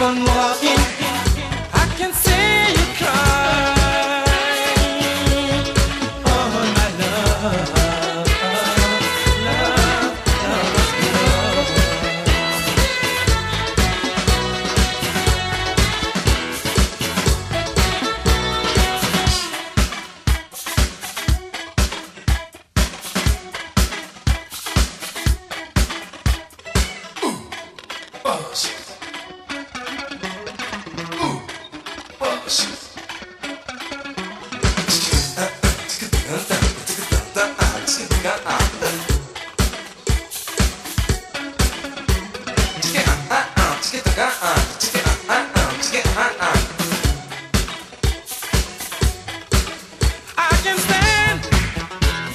keep on walking. I can see you cry. Oh my love, love, love, love. Ooh, oh shit. I can stand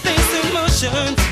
these emotions.